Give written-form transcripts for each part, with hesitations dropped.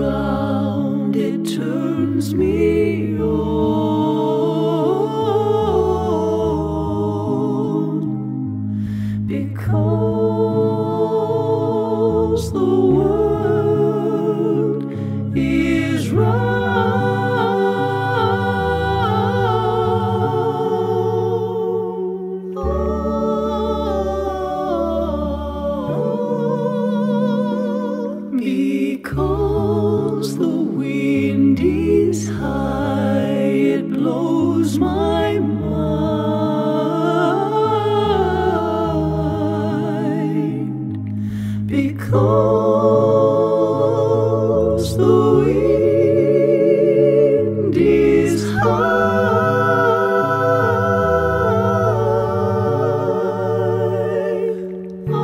around, it turns me on, because the world is round. Oh, because the wind is high, it blows my mind. Because the wind is high. Oh,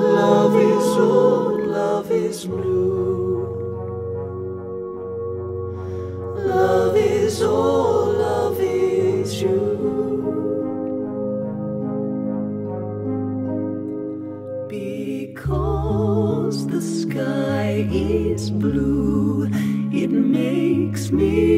love is all. Love is blue. Love is all, love is you. Because the sky is blue, it makes me